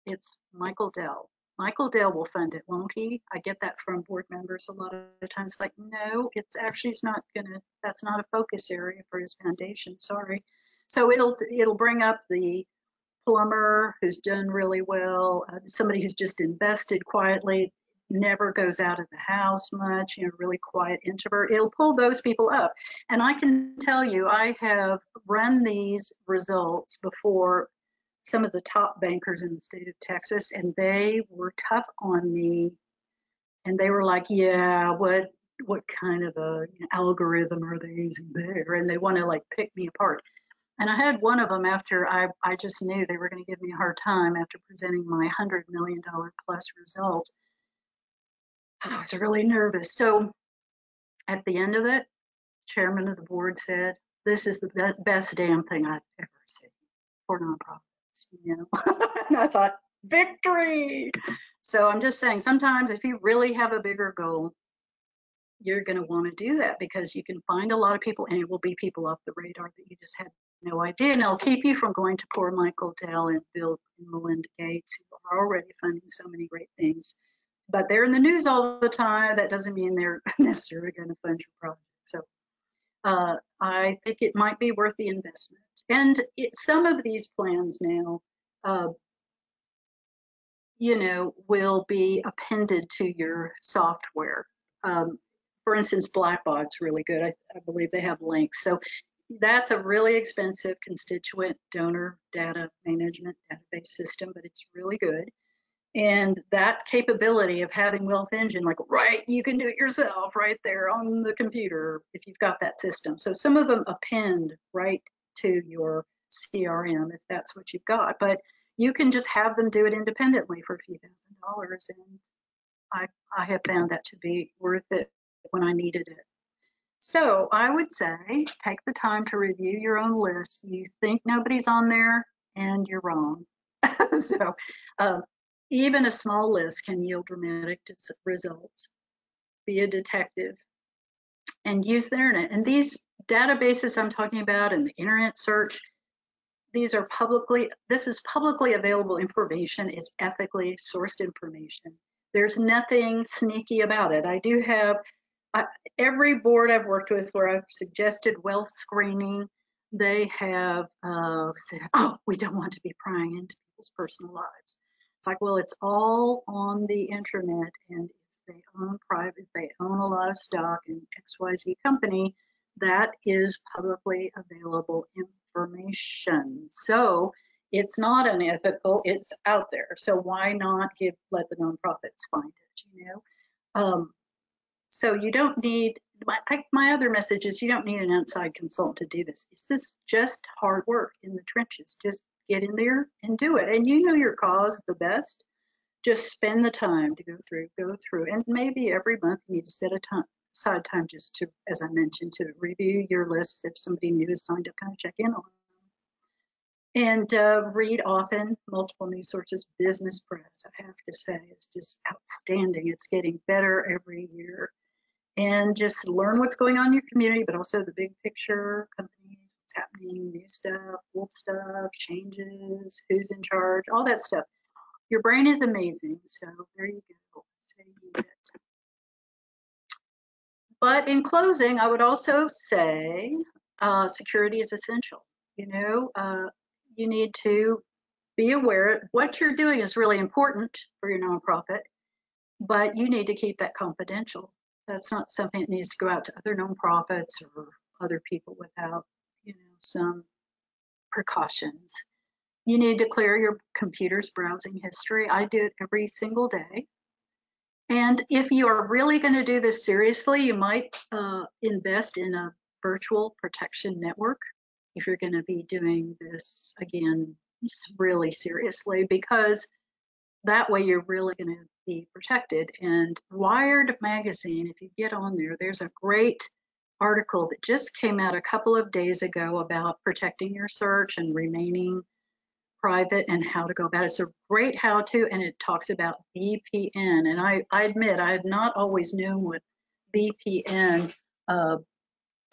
it's Michael Dell. Michael Dell will fund it, won't he? I get that from board members a lot of the times. It's like, no, it's actually that's not a focus area for his foundation, sorry. So it'll bring up the plumber who's done really well, somebody who's just invested quietly, never goes out of the house much, you know, really quiet introvert. It'll pull those people up. And I can tell you, I have run these results before some of the top bankers in the state of Texas, and they were tough on me And they were like, yeah, what kind of a algorithm are they using there? And they want to like pick me apart. And I had one of them after I just knew they were going to give me a hard time after presenting my $100 million plus results. I was really nervous. So at the end of it, chairman of the board said, this is the best damn thing I've ever seen for nonprofits, you know? And I thought, victory. So I'm just saying, sometimes if you really have a bigger goal, you're going to want to do that because you can find a lot of people, and it will be people off the radar that you just had no idea, and it'll keep you from going to poor Michael Dell and Bill and Melinda Gates, who are already funding so many great things. But they're in the news all the time. That doesn't mean they're necessarily going to fund your project. So I think it might be worth the investment. And some of these plans now, you know, will be appended to your software. For instance, Black Bog's really good. I believe they have links. So that's a really expensive constituent donor data management database system, but it's really good. And that capability of having WealthEngine, like, right, you can do it yourself right there on the computer if you've got that system. So some of them append right to your CRM if that's what you've got, but you can just have them do it independently for a few $1,000s. And I have found that to be worth it when I needed it. So I would say, take the time to review your own list. You think nobody's on there and you're wrong. So, even a small list can yield dramatic results. Be a detective and use the internet. And these databases I'm talking about and the internet search, these are publicly, this is publicly available information. It's ethically sourced information. There's nothing sneaky about it. I do have, every board I've worked with where I've suggested wealth screening, they have said, oh, we don't want to be prying into people's personal lives. Like, well, it's all on the internet, and if they own private, they own a lot of stock in XYZ company, that is publicly available information. So it's not unethical, it's out there. So why not let the nonprofits find it, you know? So you don't need, my other message is you don't need an outside consultant to do this. This is just hard work in the trenches. Just get in there and do it. And you know your cause the best. Just spend the time to go through. And maybe every month you need to set aside time just to, as I mentioned, to review your lists. If somebody new is signed up, kind of check in on them. And read often, multiple news sources. Business press, I have to say, is just outstanding. It's getting better every year. And just learn what's going on in your community, but also the big picture, companies, happening, new stuff, old stuff, changes, who's in charge, all that stuff. Your brain is amazing, so there you go. But in closing, I would also say security is essential. You know, you need to be aware what you're doing is really important for your nonprofit, but you need to keep that confidential. That's not something that needs to go out to other nonprofits or other people without some precautions. You need to clear your computer's browsing history. I do it every single day. And if you are really going to do this seriously, you might invest in a virtual protection network if you're going to be doing this again really seriously, because that way you're really going to be protected. And Wired Magazine, if you get on there, there's a great article that just came out a couple of days ago about protecting your search and remaining private and how to go about it. It's a great how-to, and it talks about VPN. And I admit, I had not always known what VPN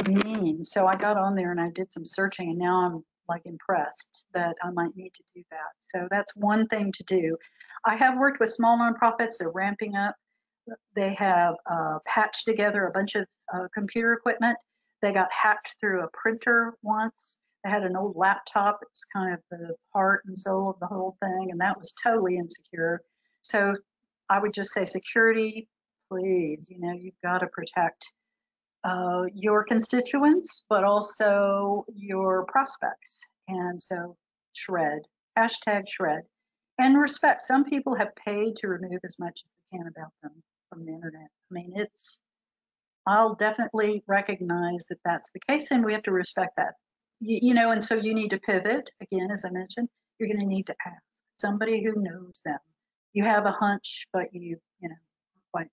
means. So I got on there and I did some searching, and now I'm like impressed that I might need to do that. So that's one thing to do. I have worked with small nonprofits, they're ramping up. They have patched together a bunch of computer equipment. They got hacked through a printer once. They had an old laptop. It was kind of the heart and soul of the whole thing, and that was totally insecure. So I would just say security, please. You know, you've got to protect your constituents, but also your prospects. And so shred, #shred, and respect. Some people have paid to remove as much as they can about them. from the internet. I mean, it's, I'll definitely recognize that that's the case, and we have to respect that. You know, and so you need to pivot. Again, as I mentioned, you're going to need to ask somebody who knows them. You have a hunch, but you know, quite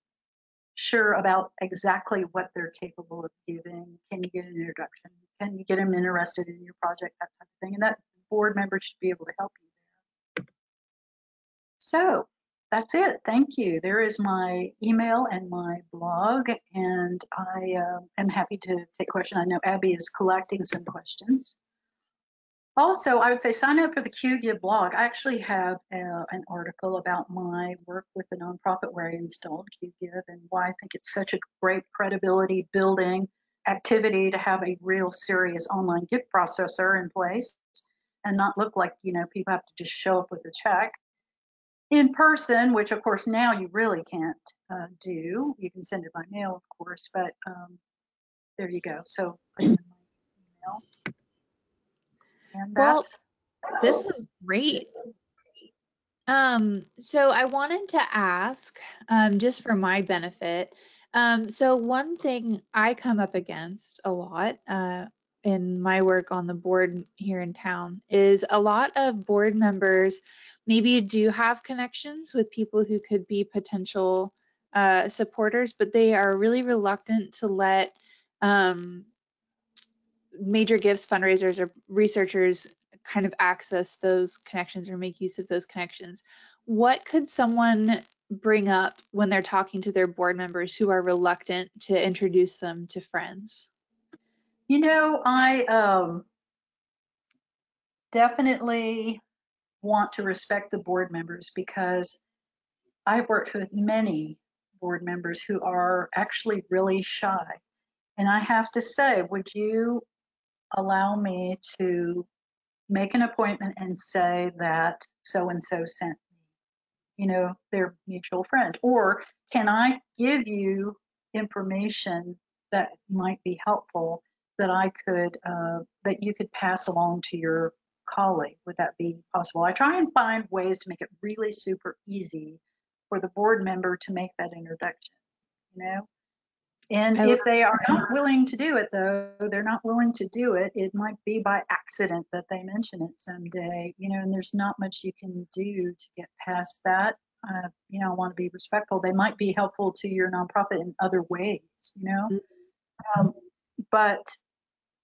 sure about exactly what they're capable of giving. Can you get an introduction? Can you get them interested in your project? That type of thing. And that board member should be able to help you there. So that's it. Thank you. There is my email and my blog, and I am happy to take questions. I know Abby is collecting some questions. Also, I would say sign up for the Qgiv blog. I actually have an article about my work with the nonprofit where I installed Qgiv and why I think it's such a great credibility building activity to have a real serious online gift processor in place and not look like, you know, people have to just show up with a check in person, which of course now you really can't do. You can send it by mail, of course, but there you go. So put in my email. And that's, well, this was great. So I wanted to ask, just for my benefit, so one thing I come up against a lot in my work on the board here in town is a lot of board members maybe do have connections with people who could be potential supporters, but they are really reluctant to let major gifts fundraisers or researchers kind of access those connections or make use of those connections. What could someone bring up when they're talking to their board members who are reluctant to introduce them to friends? You know, I definitely want to respect the board members, because I've worked with many board members who are actually really shy. And I have to say, would you allow me to make an appointment and say that so-and-so sent me, you know, their mutual friend? Or can I give you information that might be helpful that I could, that you could pass along to your colleague? Would that be possible? I try and find ways to make it really super easy for the board member to make that introduction, you know? And if they are not willing to do it, though, they're not willing to do it, it might be by accident that they mention it someday, you know, and there's not much you can do to get past that. You know, I want to be respectful. They might be helpful to your nonprofit in other ways, you know, but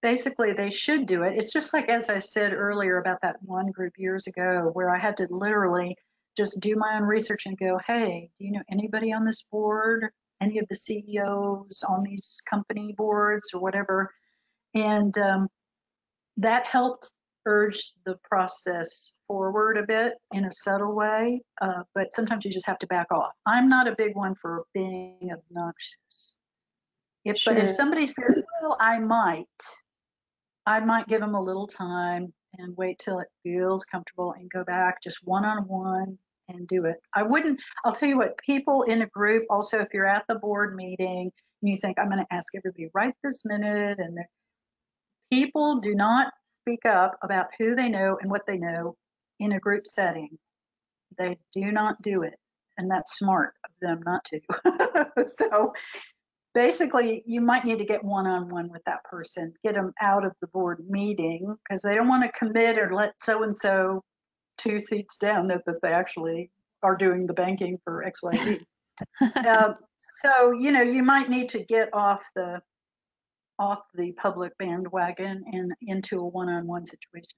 basically they should do it. It's just like, as I said earlier about that one group years ago where I had to literally just do my own research and go, hey, do you know anybody on this board? Any of the CEOs on these company boards or whatever. And that helped urge the process forward a bit in a subtle way, but sometimes you just have to back off. I'm not a big one for being obnoxious. Sure. But if somebody says, well, I might give them a little time and wait till it feels comfortable and go back just one-on-one. And do it. I wouldn't, I'll tell you what, people in a group, also if you're at the board meeting and you think I'm going to ask everybody right this minute, and people do not speak up about who they know and what they know in a group setting. They do not do it, and that's smart of them not to. So basically you might need to get one-on-one with that person, get them out of the board meeting, because they don't want to commit or let so-and-so two seats down that they actually are doing the banking for XYZ. So, you know, you might need to get off the public bandwagon and into a one-on-one situation.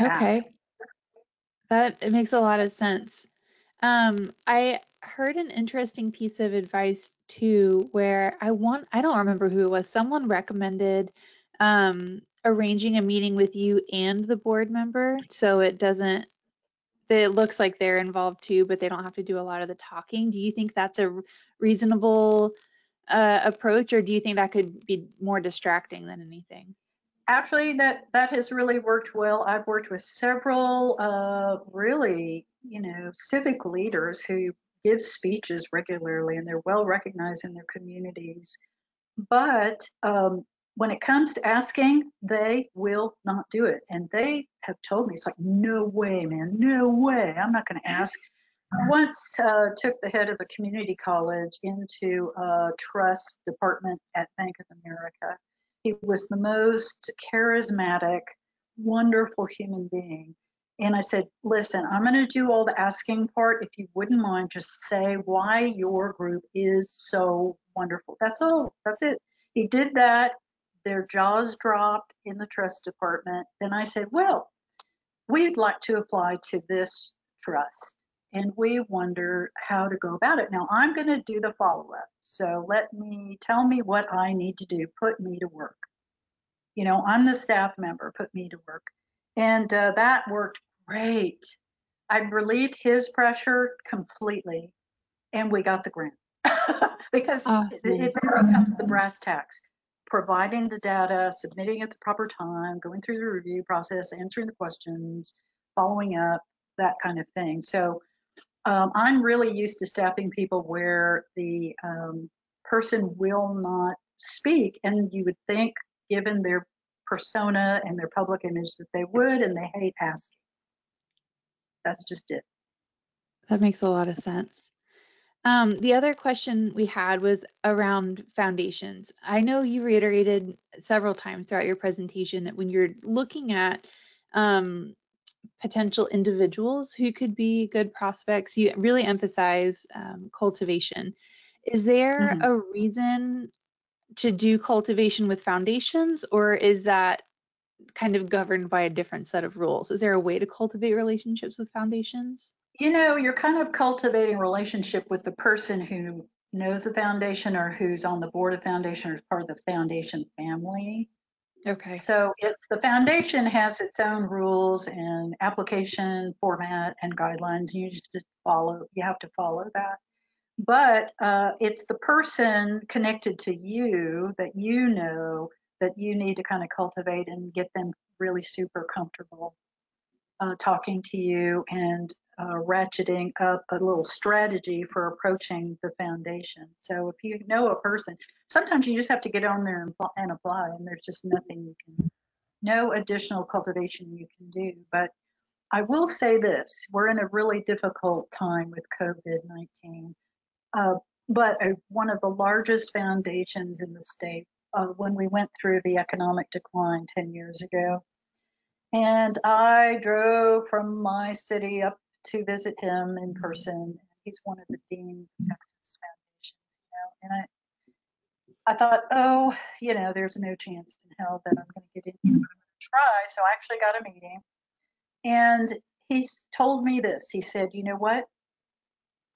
Okay. It makes a lot of sense. I heard an interesting piece of advice too, where I don't remember who it was, someone recommended arranging a meeting with you and the board member, so it looks like they're involved too, but they don't have to do a lot of the talking. Do you think that's a reasonable approach, or do you think that could be more distracting than anything? Actually, that has really worked well. I've worked with several really, you know, civic leaders who give speeches regularly, and they're well recognized in their communities, but when it comes to asking, they will not do it. And they have told me, it's like, no way, man, no way, I'm not going to ask. once took the head of a community college into a trust department at Bank of America. He was the most charismatic, wonderful human being. And I said, listen, I'm going to do all the asking part. If you wouldn't mind, just say why your group is so wonderful. That's all. That's it. He did that. Their jaws dropped in the trust department. Then I said, well, we'd like to apply to this trust, and we wonder how to go about it. Now, I'm going to do the follow-up. So tell me what I need to do. Put me to work. You know, I'm the staff member. Put me to work. And that worked great. I relieved his pressure completely, and we got the grant because it becomes the brass tacks: providing the data, submitting at the proper time, going through the review process, answering the questions, following up, that kind of thing. So I'm really used to staffing people where the person will not speak, and you would think, given their persona and their public image, that they would, and they hate asking. That's just it. That makes a lot of sense. The other question we had was around foundations. I know you reiterated several times throughout your presentation that when you're looking at potential individuals who could be good prospects, you really emphasize cultivation. Is there a reason to do cultivation with foundations, or is that kind of governed by a different set of rules? Is there a way to cultivate relationships with foundations? You know, you're kind of cultivating relationship with the person who knows the foundation, or who's on the board of foundation, or is part of the foundation family. Okay. So it's the foundation has its own rules and application format and guidelines. You just follow. You have to follow that. But it's the person connected to you that you know that you need to kind of cultivate and get them really super comfortable talking to you, and ratcheting up a little strategy for approaching the foundation. So if you know a person, sometimes you just have to get on there and apply, and there's just nothing you can, no additional cultivation you can do. But I will say this, we're in a really difficult time with COVID-19. But one of the largest foundations in the state, when we went through the economic decline 10 years ago, and I drove from my city up to visit him in person. He's one of the deans of Texas Foundations, you know, and I thought, oh, you know, there's no chance in hell that I'm going to get in here. I'm going to try. So I actually got a meeting, and he's told me this. He said, you know what?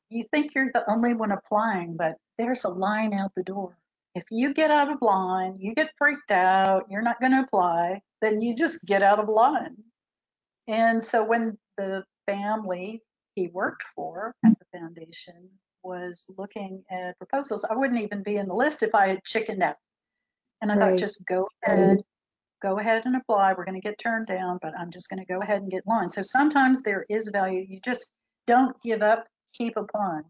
You think you're the only one applying, but there's a line out the door. If you get out of line, you get freaked out, you're not going to apply, then you just get out of line. And so when the family he worked for at the foundation was looking at proposals, I wouldn't even be in the list if I had chickened out. And I thought, just go ahead and apply. We're going to get turned down, but I'm just going to go ahead and get in line. So sometimes there is value. You just don't give up. Keep applying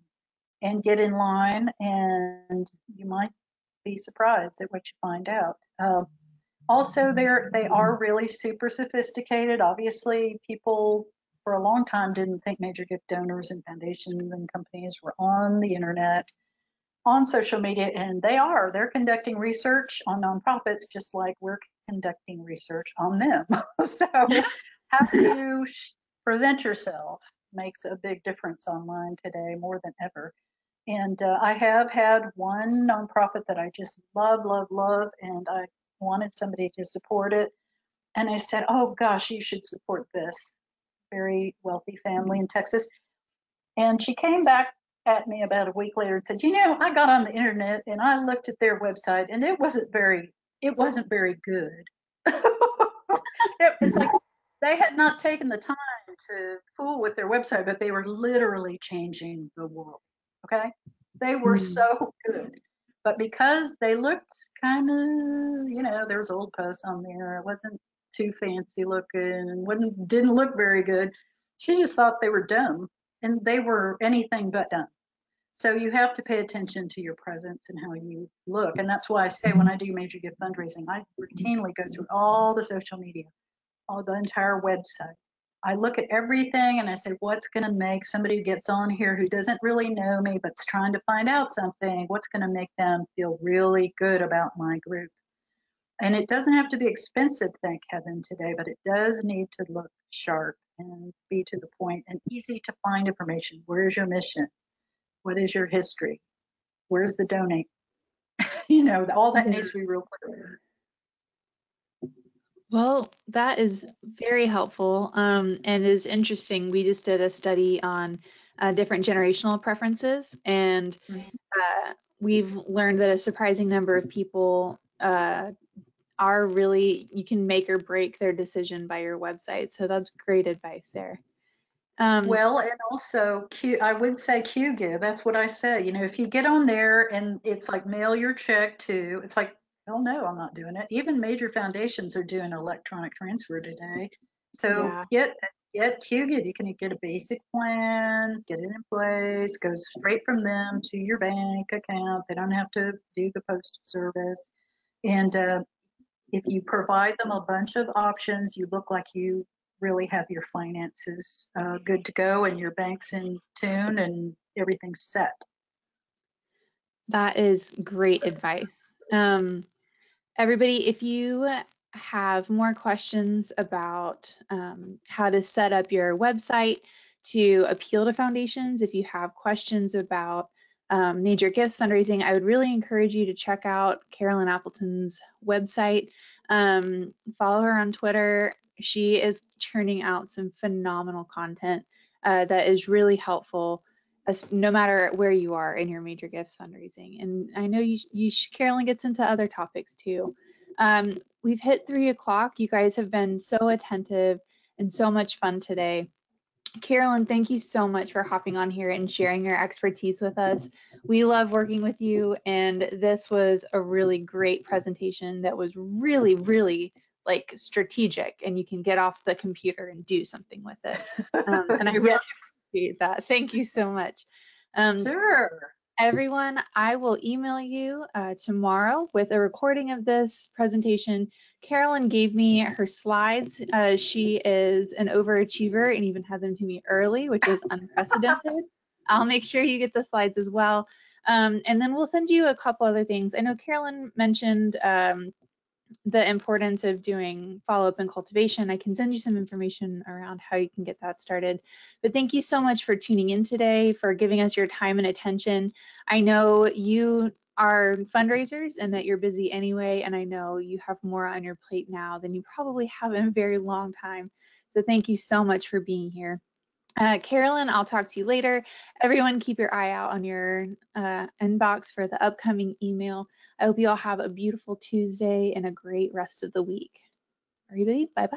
and get in line, and you might be surprised at what you find out. Also, they are really super sophisticated. Obviously, people for a long time didn't think major gift donors and foundations and companies were on the internet, on social media, and they are. They're conducting research on nonprofits just like we're conducting research on them. So how you present yourself makes a big difference online today more than ever. And I have had one nonprofit that I just love, and I wanted somebody to support it. And I said, oh gosh, you should support this very wealthy family in Texas. And she came back at me about a week later and said, you know, I got on the internet and I looked at their website, and it wasn't very good. It's like they had not taken the time to fool with their website, but they were literally changing the world. Okay, they were so good, but because they looked kind of, you know, there was old posts on there, it wasn't too fancy looking, and didn't look very good. She just thought they were dumb, and they were anything but dumb. So you have to pay attention to your presence and how you look, and that's why I say when I do major gift fundraising, I routinely go through all the social media, all the entire website. I look at everything and I say, what's going to make somebody who gets on here who doesn't really know me but's trying to find out something, what's going to make them feel really good about my group? And it doesn't have to be expensive, thank heaven, today, but it does need to look sharp and be to the point and easy to find information. Where is your mission? What is your history? Where's the donate? You know, all that needs to be real clear. Well, that is very helpful and is interesting. We just did a study on different generational preferences, and we've learned that a surprising number of people are really, you can make or break their decision by your website. So that's great advice there. Well, and also I would say Qgiv, that's what I say. You know, if you get on there and it's like mail your check to, it's like, hell no, I'm not doing it. Even major foundations are doing electronic transfer today. So yeah. get Qgiv. You can get a basic plan, get it in place, go straight from them to your bank account. They don't have to do the postal service. And if you provide them a bunch of options, you look like you really have your finances good to go and your bank's in tune and everything's set. That is great advice. Everybody, if you have more questions about how to set up your website to appeal to foundations, if you have questions about major gifts fundraising, I would really encourage you to check out Carolyn Appleton's website. Follow her on Twitter. She is churning out some phenomenal content that is really helpful, no matter where you are in your major gifts fundraising. And I know Carolyn gets into other topics too. We've hit 3 o'clock. You guys have been so attentive and so much fun today. Carolyn, thank you so much for hopping on here and sharing your expertise with us. We love working with you, and this was a really great presentation that was really, really like strategic, and you can get off the computer and do something with it. And I really appreciate that. Thank you so much. Sure. Everyone, I will email you tomorrow with a recording of this presentation. Carolyn gave me her slides. She is an overachiever and even had them to me early, which is unprecedented. I'll make sure you get the slides as well. And then we'll send you a couple other things. I know Carolyn mentioned the importance of doing follow-up and cultivation. I can send you some information around how you can get that started. But thank you so much for tuning in today, for giving us your time and attention. I know you are fundraisers and that you're busy anyway, and I know you have more on your plate now than you probably have in a very long time. So thank you so much for being here. Carolyn, I'll talk to you later. Everyone, keep your eye out on your inbox for the upcoming email. I hope you all have a beautiful Tuesday and a great rest of the week. Everybody, bye-bye.